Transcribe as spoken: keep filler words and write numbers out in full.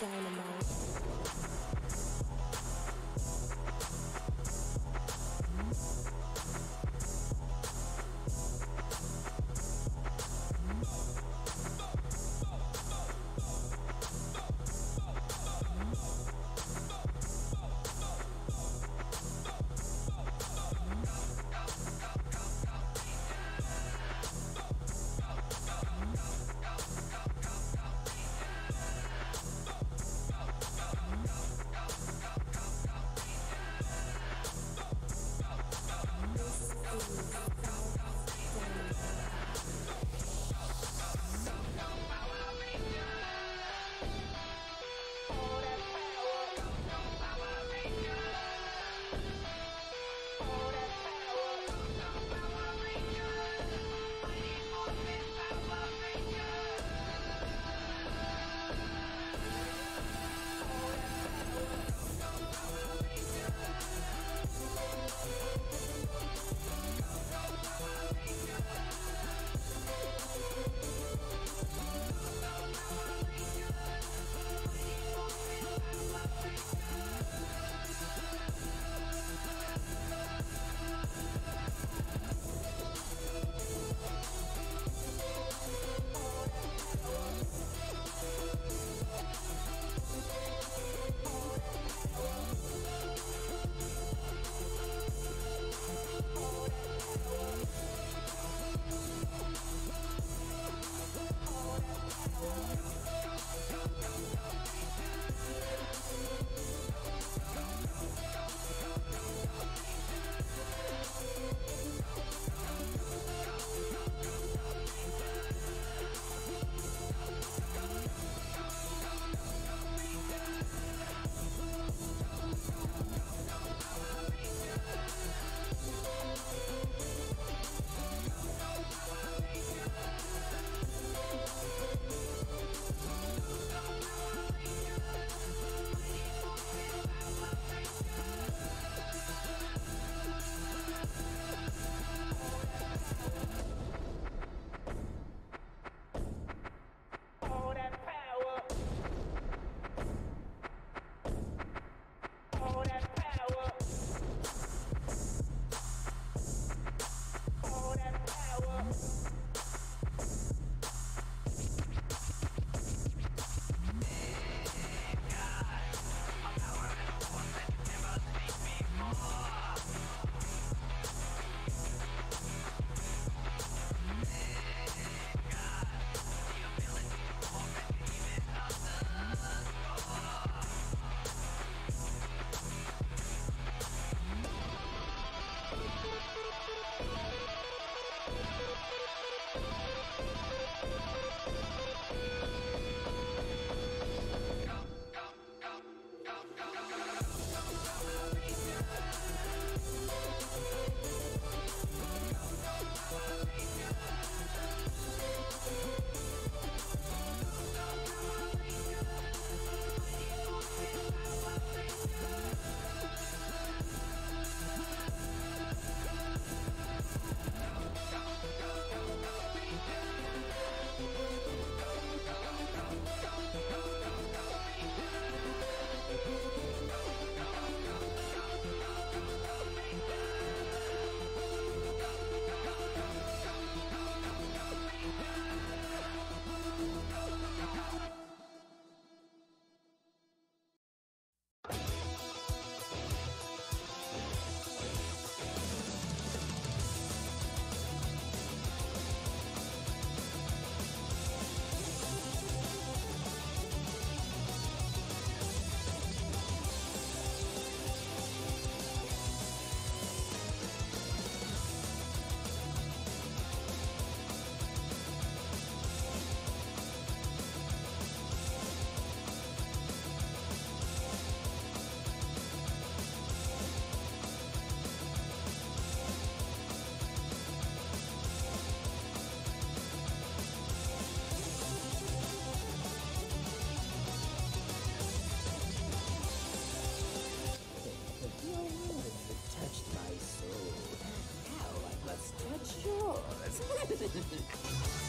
Dynamite. Touched my soul. Now I must touch yours.